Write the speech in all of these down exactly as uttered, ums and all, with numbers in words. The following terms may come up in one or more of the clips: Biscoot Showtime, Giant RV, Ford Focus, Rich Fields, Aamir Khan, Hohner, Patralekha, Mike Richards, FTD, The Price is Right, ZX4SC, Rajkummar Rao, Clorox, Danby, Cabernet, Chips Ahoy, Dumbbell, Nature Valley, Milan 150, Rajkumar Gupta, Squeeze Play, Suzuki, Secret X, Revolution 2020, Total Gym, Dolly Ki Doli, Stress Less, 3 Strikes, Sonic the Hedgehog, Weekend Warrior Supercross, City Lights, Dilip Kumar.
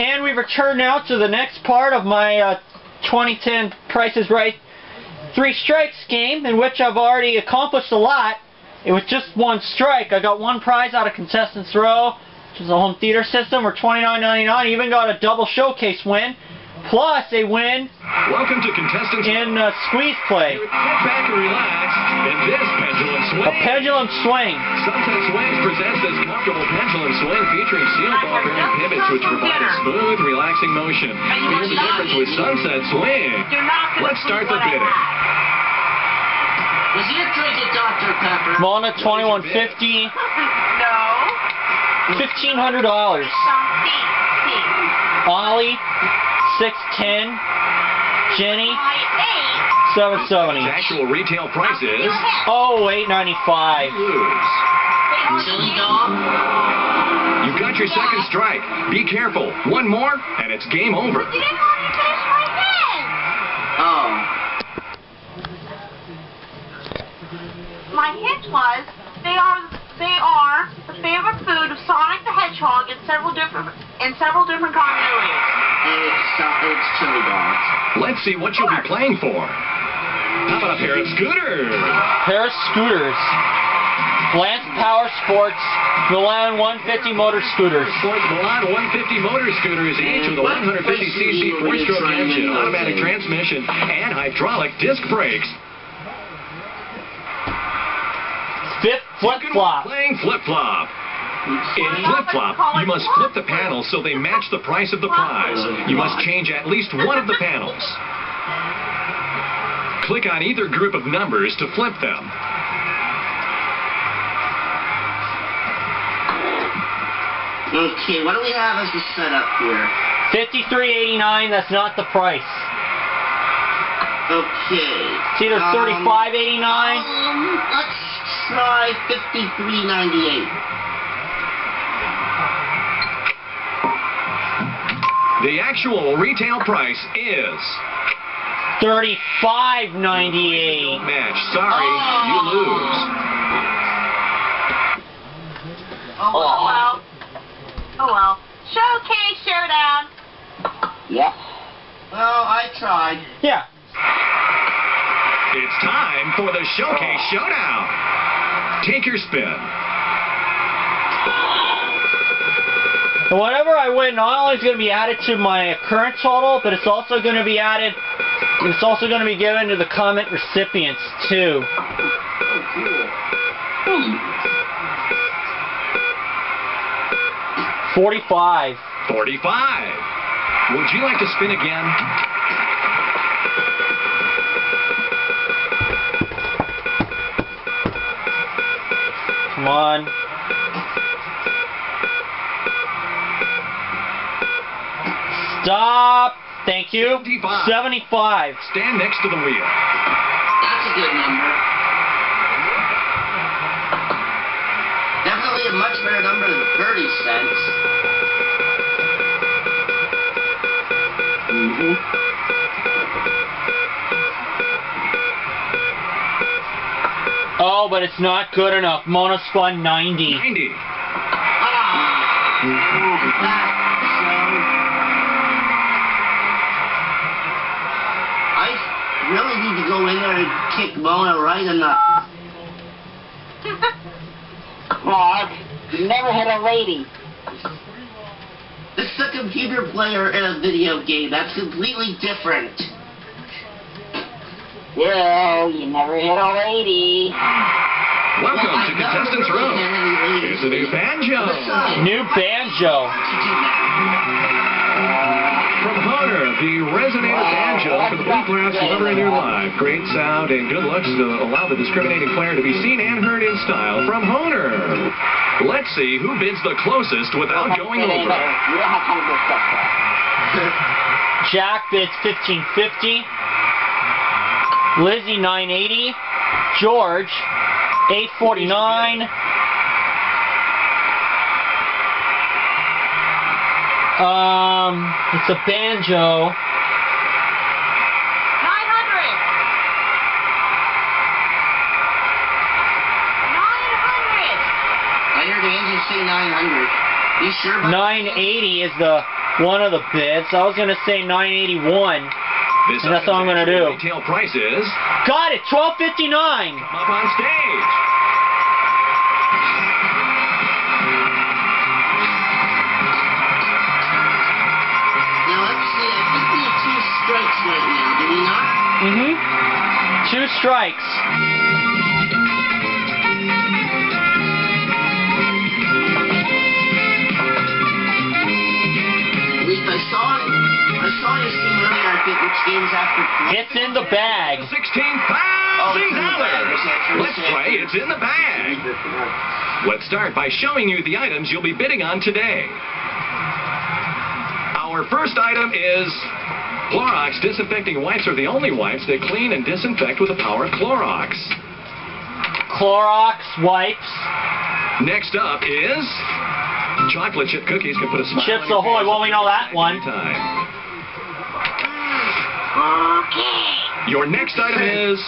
And we return now to the next part of my uh, twenty ten Price is Right Three Strikes game, in which I've already accomplished a lot. It was just one strike. I got one prize out of Contestants Row, which is a home theater system, for twenty-nine ninety-nine. Even got a double showcase win, plus a win Welcome to contestants in uh, Squeeze Play. Sit back and relax in this pendulum swing. A pendulum swing. Sunset Swings presents this comfortable pendulum swing featuring seal ball bearing pivots which provide a smooth, relaxing motion. Here's the difference with Sunset Swing. Let's start the bidding. Was you drinking Doctor Pepper? Mona twenty-one fifty. No. fifteen hundred dollars. Ollie. six ten. Jenny. seven seventy. The actual retail price is oh eight ninety five. You've got your second strike. Be careful. One more, and it's game over. My hint was they are they are the favorite food of Sonic the Hedgehog in several different in several different continuities. It's uh, it's chili dogs. Let's see what you'll be playing for. How about a pair of scooters? Pair of scooters. Lance Power Sports Milan one fifty motor scooters. Sports Milan one fifty motor scooters, each with a one hundred fifty c c four-stroke engine, automatic transmission, and hydraulic disc brakes. Flip flop. Playing flip flop. In flip flop, you must flip the panels so they match the price of the prize. You must change at least one of the panels. Click on either group of numbers to flip them. Okay, what do we have as the setup here? fifty-three eighty-nine. That's not the price. Okay. It's either um, thirty-five eighty-nine. Um, let's try fifty-three ninety-eight. The actual retail price is thirty-five ninety-eight. Match. Sorry, oh. You lose. Oh, oh well. Oh well. Showcase showdown. Yep. Well, I tried. Yeah. It's time for the showcase oh. showdown. Take your spin. Whatever I win, not only is going to be added to my current total, but it's also going to be added. It's also going to be given to the comment recipients too. Forty-five. Forty-five. Would you like to spin again? Come on. Stop. Thank you. seventy-five. seventy-five. Stand next to the wheel. That's a good number. Definitely a much better number than thirty cents. Mm-hmm. Oh, but it's not good enough. Mona spun ninety. ninety. I really need to go in there and kick Mona right in the... Well, I've never had a lady. This is a computer player in a video game. That's completely different. Well, you never hit a lady. Welcome well, to Contestants Row. Here's a new banjo. New banjo. From Hohner, the resonator wow. banjo for the people who have ever in their life. Great sound and good looks to allow the discriminating player to be seen and heard in style from Hohner. Let's see who bids the closest without going over. Jack bids fifteen fifty. Lizzie nine eighty, George eight forty-nine, um, it's a banjo, nine hundred, nine hundred, I heard the engine say nine hundred, you sure? nine eighty is the one of the bids. I was gonna say nine eighty-one. This and that's all I'm gonna do. Retail price is. Got it, twelve fifty-nine. Come up on stage. Now let's see. I think we have two strikes right now, do we not? Mm-hmm. Two strikes. It's in the bag. sixteen thousand dollars. Let's play It's in the Bag. Let's start by showing you the items you'll be bidding on today. Our first item is Clorox disinfecting wipes are the only wipes that clean and disinfect with the power of Clorox. Clorox wipes. Next up is chocolate chip cookies can put a smile Chips Ahoy. Well, we know that one. Time. Okay. Your next item is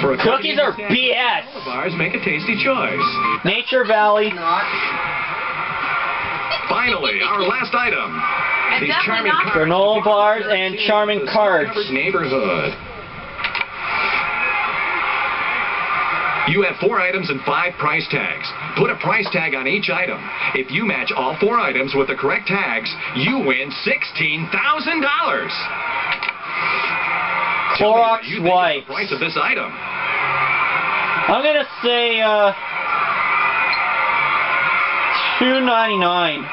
for a cookies are B S. Bars make a tasty choice. Nature Valley. Not. Finally, our last item. These charming granola bars and charming cards. Neighborhood. You have four items and five price tags. Put a price tag on each item. If you match all four items with the correct tags, you win sixteen thousand dollars. Clorox wipes. Price of this item. I'm gonna say uh, two ninety-nine.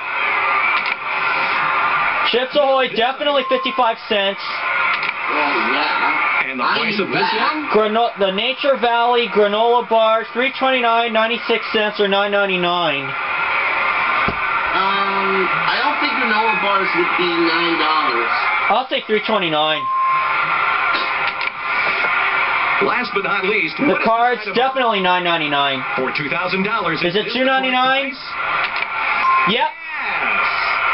Chips Ahoy, definitely fifty-five cents. And the price of this one? Grano the Nature Valley granola bars, three twenty-nine, ninety-six cents, or nine ninety-nine. Um, I don't think granola bars would be nine dollars. I'll say three twenty-nine. Last but not least, the card's definitely nine ninety-nine. For two thousand dollars. Is it two ninety-nine? Yep. Yes.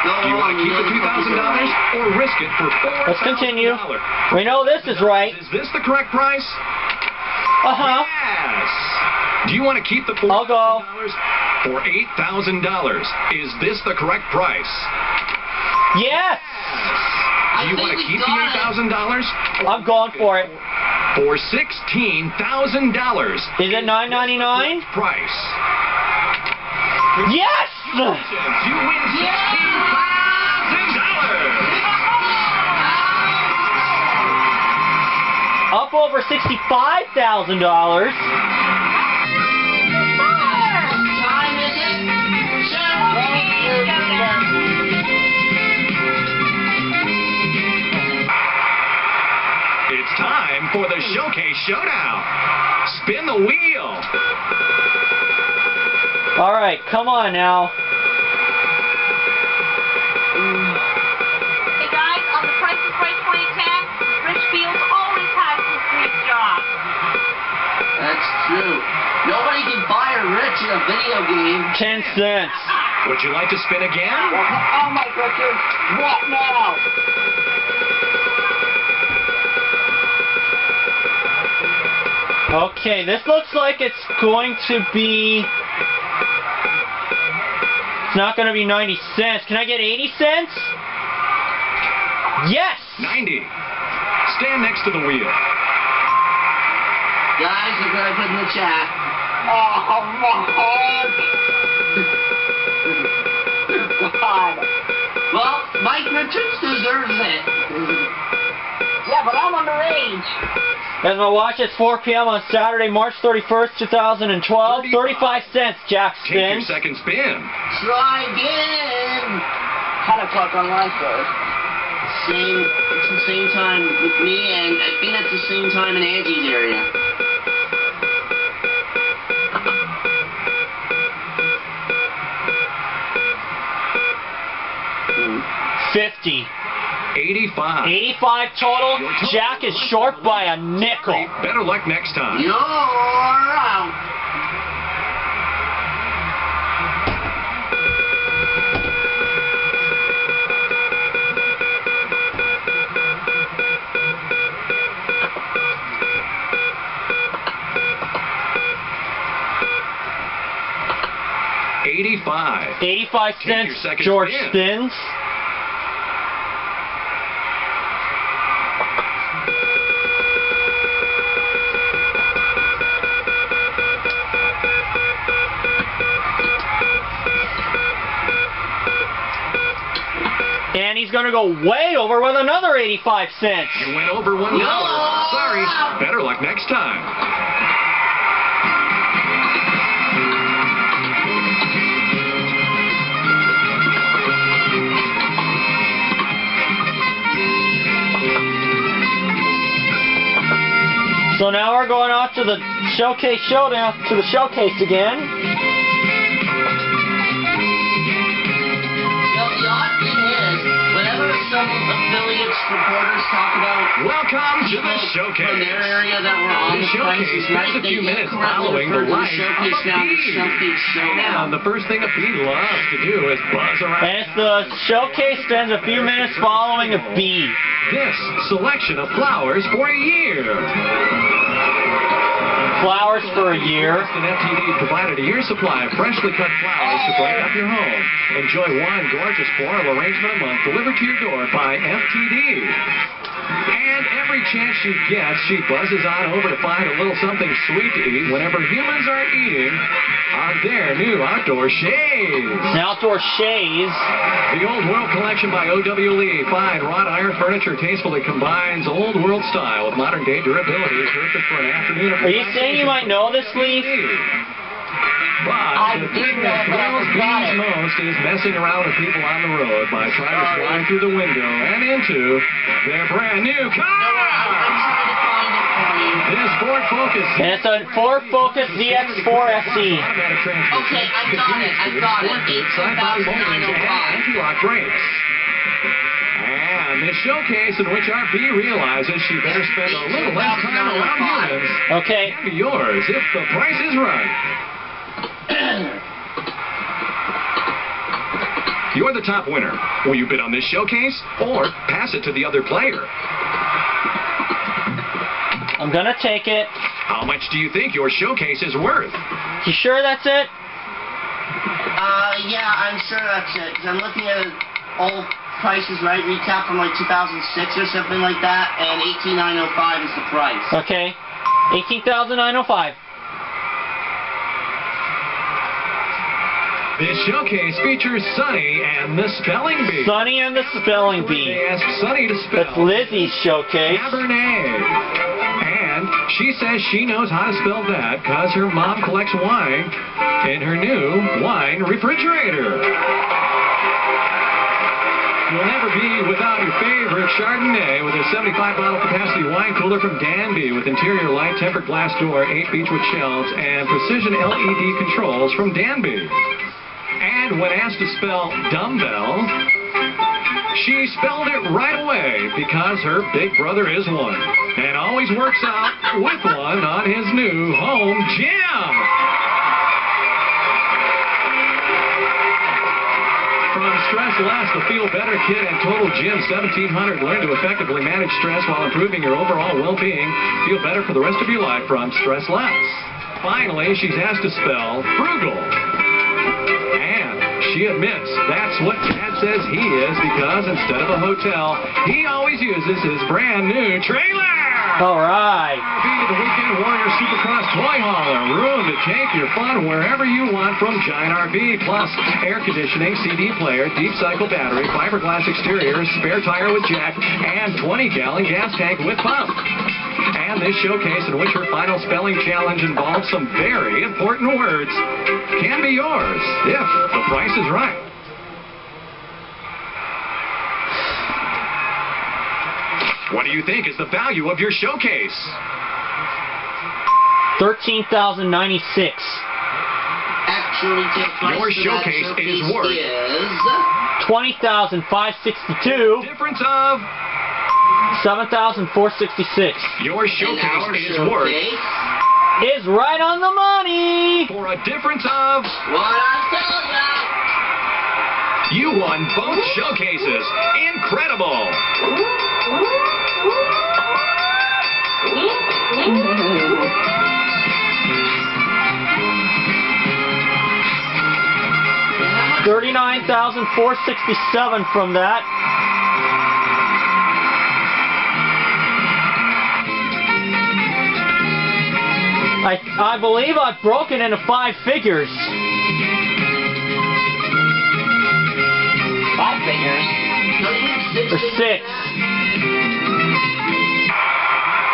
No, do you want to keep the two thousand dollars or risk it for four thousand dollars? Let's continue. We know this is right. Is this the correct price? Uh-huh. Yes. Do you want to keep the four thousand dollars? I'll go. For eight thousand dollars. Is this the correct price? Yes. Do you want to keep the eight thousand dollars? I'm going for it. For sixteen thousand dollars. Is it nine ninety nine? Price. Yes. You win sixteen thousand dollars. Up over sixty five thousand dollars. Time for the Showcase Showdown. Spin the wheel. All right, come on now. Hey guys, on The Price is Right twenty ten, Rich Fields always has his great job. That's true. Nobody can buy a Rich in a video game. Ten cents. Would you like to spin again? Oh my goodness! What now? Okay, this looks like it's going to be... It's not going to be ninety cents. Can I get eighty cents? Yes! ninety. Stand next to the wheel. Guys, you better put in the chat. Oh, my God. God. Well, Mike Richards deserves it. Yeah, but I'm underage. As my watch, it's four p m on Saturday, March thirty-first, two thousand twelve. thirty-five cents, Jack spin. Take your second spin. Try again. How to talk on life, though. Same, it's the same time with me, and I think it's the same time in Angie's area. fifty. eighty-five. eighty-five total. total. Jack is short by a nickel. Better luck next time. You're out. eighty-five. eighty-five cents. George spins. he's going to go way over with another eighty-five cents. You went over one dollar. No. Sorry. Better luck next time. So now we're going off to the showcase showdown, to the showcase again. Well, the odd thing is, whenever some affiliates, reporters talk about welcome to the showcase in their area that we're on, the, the showcase is right, a few minutes following the live showcase down to showcase showdown. The first thing a bee loves to do is buzz around. And it's the showcase spends a few minutes following a bee. This selection of flowers for a year. Flowers for a year. And F T D provided a year's supply of freshly cut flowers to brighten up your home. Enjoy one gorgeous floral arrangement a month delivered to your door by F T D. And every chance she gets, she buzzes on over to find a little something sweet to eat whenever humans are eating on their new outdoor shays. Outdoor shays. The Old World Collection by O W. Lee. Fine wrought iron furniture tastefully combines old world style with modern day durability. Perfect for an afternoon. Are you saying you might know this, Lee? But I the thing that thrills bees most is messing around with people on the road by trying to fly through the window and into their brand new car. No, I'm trying to find it for you. This Ford Focus. And it's a Ford Focus Z X four S C. Okay, I got it. I got it. eighteen thousand nine hundred five. Anti-lock brakes. And this showcase in which our bee realizes she better spend a little less time around humans. Okay. Can be yours if the price is right. You're the top winner. Will you bid on this showcase or pass it to the other player? I'm gonna take it. How much do you think your showcase is worth? You sure that's it? Uh, yeah, I'm sure that's it. Cause I'm looking at an old Price is Right recap from like two thousand six or something like that, and eighteen thousand nine hundred five is the price. Okay, eighteen thousand nine hundred five. This showcase features Sonny and the Spelling Bee. Sonny and the Spelling Bee. They asked Sonny to spell. That's Lizzie's showcase. Cabernet. And she says she knows how to spell that because her mom collects wine in her new wine refrigerator. You'll never be without your favorite Chardonnay with a seventy-five bottle capacity wine cooler from Danby with interior light tempered glass door, eight beechwood shelves, and precision L E D controls from Danby. And when asked to spell dumbbell, she spelled it right away because her big brother is one and always works out with one on his new home gym. From Stress Less, the Feel Better Kit and Total Gym seventeen hundred, learn to effectively manage stress while improving your overall well-being. Feel better for the rest of your life from Stress Less. Finally, she's asked to spell frugal. She admits that's what Dad says he is because instead of a hotel, he always uses his brand new trailer. All right. Feed the Weekend Warrior Supercross toy hauler. Room to take your fun wherever you want from Giant R V. Plus air conditioning, C D player, deep cycle battery, fiberglass exterior, spare tire with jack, and twenty gallon gas tank with pump. And this showcase in which her final spelling challenge involves some very important words can be yours if the price is right. What do you think is the value of your showcase? thirteen thousand ninety-six. Actually, your showcase, showcase is worth twenty thousand five hundred sixty-two. Difference of seven thousand four hundred sixty-six. Your showcase is showcase. worth is right on the money for a difference of what I told ya. You won both showcases. Incredible. thirty-nine thousand four hundred sixty-seven from that. I, I believe I've broken into five figures. Five figures? six.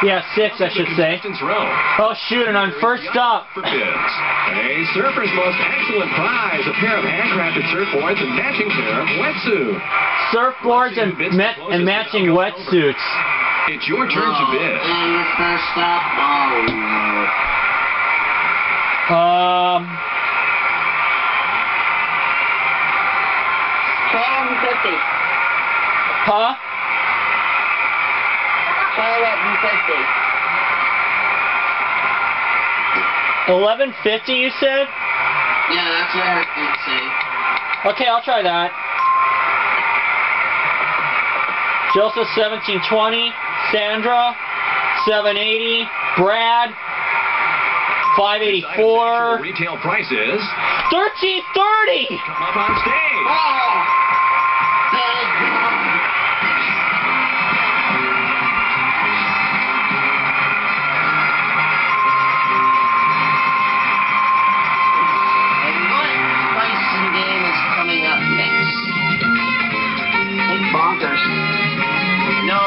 Yeah, six, I should say. Oh, shoot, and on first stop. A surfer's most excellent prize, a pair of handcrafted surfboards and matching pair of wetsuits. Surfboards and, and matching wetsuits. It's your turn to bid. Um. seven fifty. Huh? eleven fifty. eleven fifty, you said? Yeah, that's what I heard you say. Okay, I'll try that. Jill says seventeen twenty. Sandra, seven eighty. Brad, five eighty-four. Retail price is thirteen thirty. Come up on stage. Oh.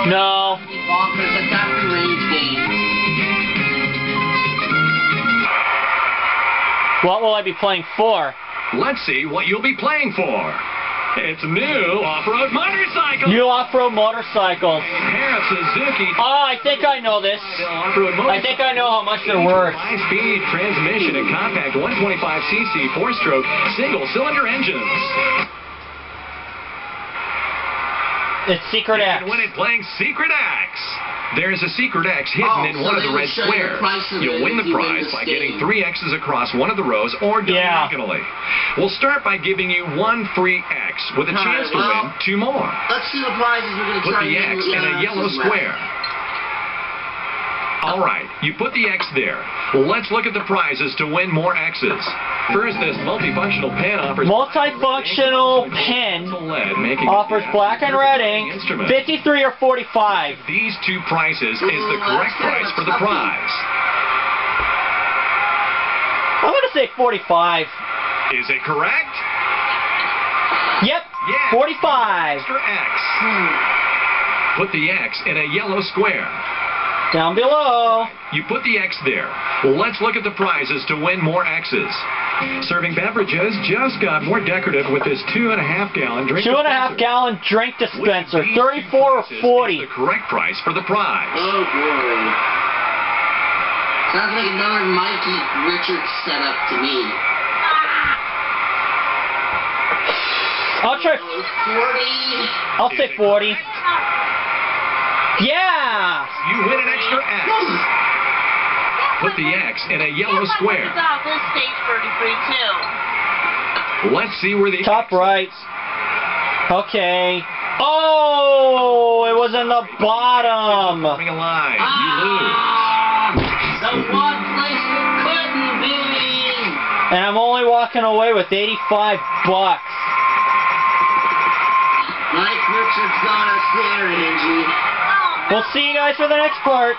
No. Bonkers, a Doctor Rage game. What will I be playing for? Let's see what you'll be playing for. It's new off-road motorcycles. New off-road motorcycles. A pair of Suzuki. Ah, oh, I think I know this. I think I know how much they're worth. High-speed transmission and compact one twenty-five c c four-stroke single-cylinder engines. It's Secret X. And when it's playing Secret X, there's a Secret X hidden oh, in one so of the red squares. You'll win the prize by getting three X's across one of the rows or diagonally. Yeah. We'll start by giving you one free X with a All chance right, to well, win two more. Let's see the prizes we're going to try. Put the X in a yellow square. All right, you put the X there. Let's look at the prizes to win more X's. First, this multifunctional pen offers multifunctional pen offers black and red ink, fifty-three or forty-five. These two prices is the correct price for the prize. I'm gonna say forty-five. Is it correct? Yep. Yeah, forty-five. Extra X. Put the X in a yellow square. Down below. You put the X there. Let's look at the prizes to win more X's. Serving beverages just got more decorative with this two and a half gallon drink. Two and a half gallon drink dispenser. thirty-four or forty. The correct price for the prize. Oh boy! Sounds like another Mikey Richards setup to me. I'll try. forty. I'll say forty. Yeah! You win an extra X. Put the X in a yellow square. Let's see where the top right. Okay. Oh, it was in the bottom. Coming alive. You lose. The one place you couldn't be. And I'm only walking away with eighty-five bucks. Mike Richards got us there, Angie. We'll see you guys for the next part.